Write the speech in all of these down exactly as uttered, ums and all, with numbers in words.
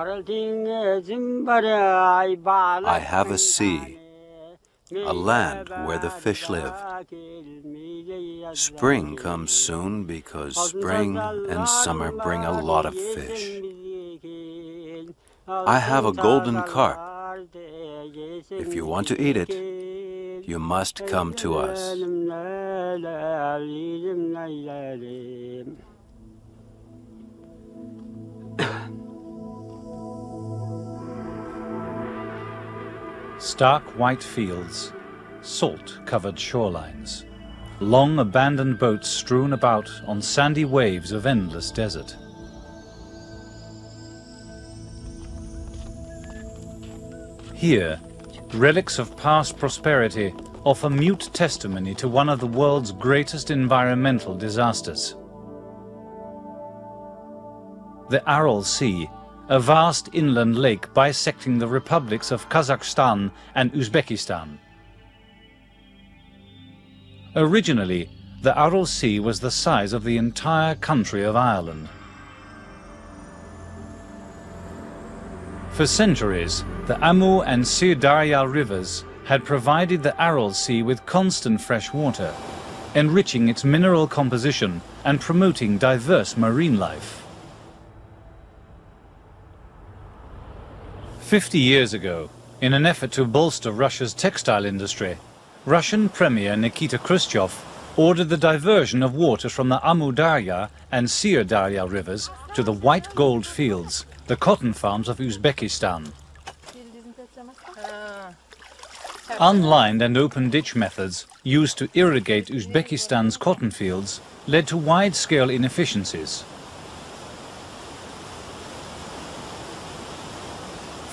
I have a sea, a land where the fish live. Spring comes soon because spring and summer bring a lot of fish. I have a golden carp. If you want to eat it, you must come to us. Stark white fields, salt-covered shorelines, long abandoned boats strewn about on sandy waves of endless desert. Here, relics of past prosperity offer mute testimony to one of the world's greatest environmental disasters. The Aral Sea, a vast inland lake bisecting the republics of Kazakhstan and Uzbekistan. Originally, the Aral Sea was the size of the entire country of Ireland. For centuries, the Amu and Syr Darya rivers had provided the Aral Sea with constant fresh water, enriching its mineral composition and promoting diverse marine life. Fifty years ago, in an effort to bolster Russia's textile industry, Russian Premier Nikita Khrushchev ordered the diversion of water from the Amu Darya and Syr Darya rivers to the white gold fields, the cotton farms of Uzbekistan. Unlined and open ditch methods used to irrigate Uzbekistan's cotton fields led to wide-scale inefficiencies.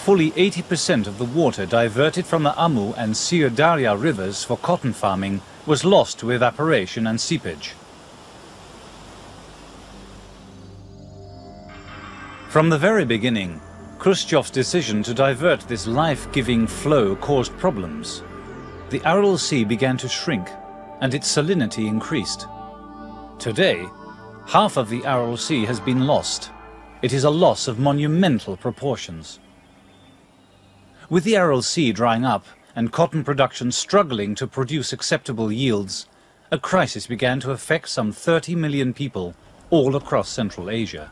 Fully eighty percent of the water diverted from the Amu and Syr Darya rivers for cotton farming was lost to evaporation and seepage. From the very beginning, Khrushchev's decision to divert this life-giving flow caused problems. The Aral Sea began to shrink, and its salinity increased. Today, half of the Aral Sea has been lost. It is a loss of monumental proportions. With the Aral Sea drying up and cotton production struggling to produce acceptable yields, a crisis began to affect some thirty million people all across Central Asia.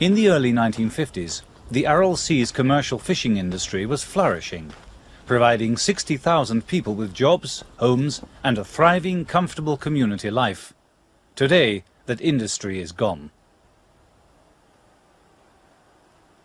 In the early nineteen fifties, the Aral Sea's commercial fishing industry was flourishing, providing sixty thousand people with jobs, homes, and a thriving, comfortable community life. Today, that industry is gone.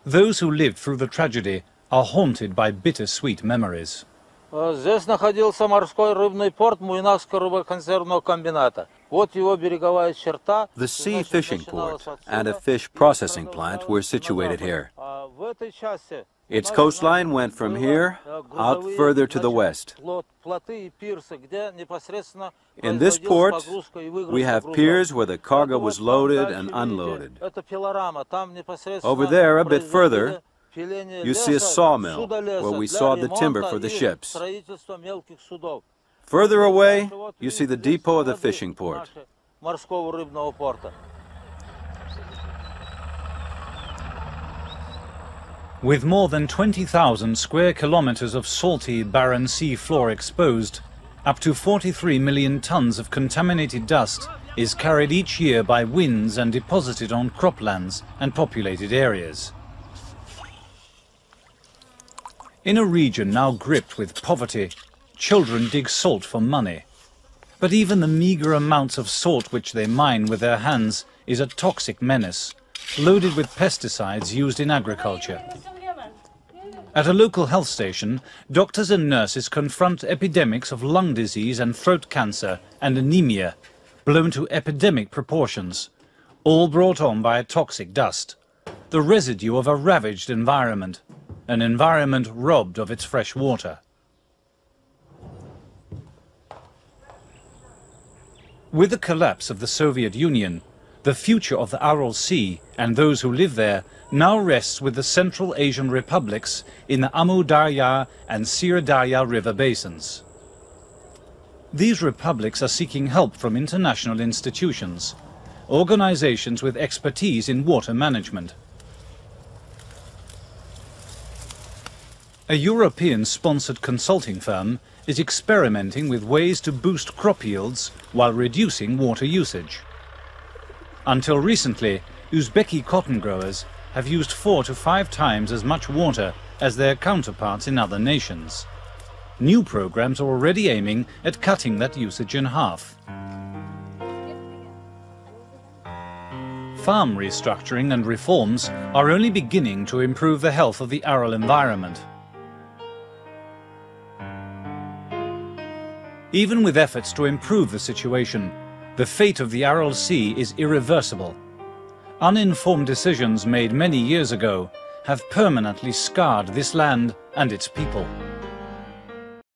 Those who lived through the tragedy are haunted by bittersweet memories. Здесь находился морской рыбный порт Муйнакского рыбоконсервного комбината. Вот его береговая черта. The sea fishing port and a fish processing plant were situated here. Its coastline went from here out further to the west. In this port, we have piers where the cargo was loaded and unloaded. Over there, a bit further, you see a sawmill where we saw the timber for the ships. Further away, you see the depot of the fishing port. With more than twenty thousand square kilometers of salty, barren sea floor exposed, up to forty-three million tons of contaminated dust is carried each year by winds and deposited on croplands and populated areas. In a region now gripped with poverty, children dig salt for money. But even the meager amounts of salt which they mine with their hands is a toxic menace, loaded with pesticides used in agriculture. At a local health station, doctors and nurses confront epidemics of lung disease and throat cancer and anemia, blown to epidemic proportions, all brought on by a toxic dust, the residue of a ravaged environment, an environment robbed of its fresh water. With the collapse of the Soviet Union, the future of the Aral Sea and those who live there now rests with the Central Asian republics in the Amu Darya and Syr Darya river basins. These republics are seeking help from international institutions, organizations with expertise in water management, A European-sponsored consulting firm is experimenting with ways to boost crop yields while reducing water usage. Until recently, Uzbeki cotton growers have used four to five times as much water as their counterparts in other nations. New programs are already aiming at cutting that usage in half. Farm restructuring and reforms are only beginning to improve the health of the Aral environment. Even with efforts to improve the situation, the fate of the Aral Sea is irreversible. Uninformed decisions made many years ago have permanently scarred this land and its people.